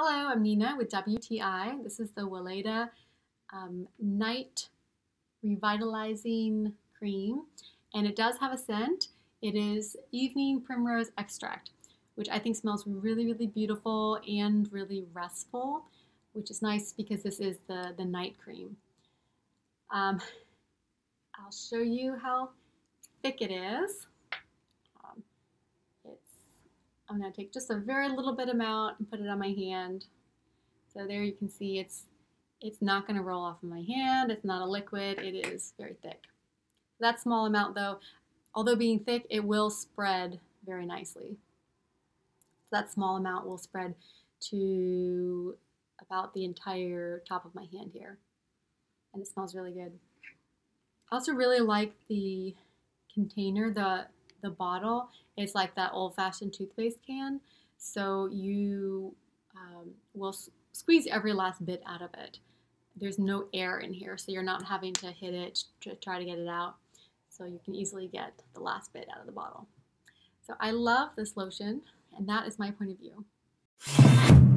Hello, I'm Nina with WTI. This is the Weleda Night Revitalizing Cream, and it does have a scent. It is Evening Primrose Extract, which I think smells really, really beautiful and really restful, which is nice because this is the night cream. I'll show you how thick it is. I'm going to take just a very little bit amount and put it on my hand. So there you can see it's not going to roll off of my hand. It's not a liquid. It is very thick. That small amount though, although being thick, it will spread very nicely. So that small amount will spread to about the entire top of my hand here. And it smells really good. I also really like the container, the bottle. It's like that old-fashioned toothpaste can, so you will squeeze every last bit out of it. There's no air in here, so you're not having to hit it to try to get it out, so you can easily get the last bit out of the bottle. So I love this lotion, and that is my point of view.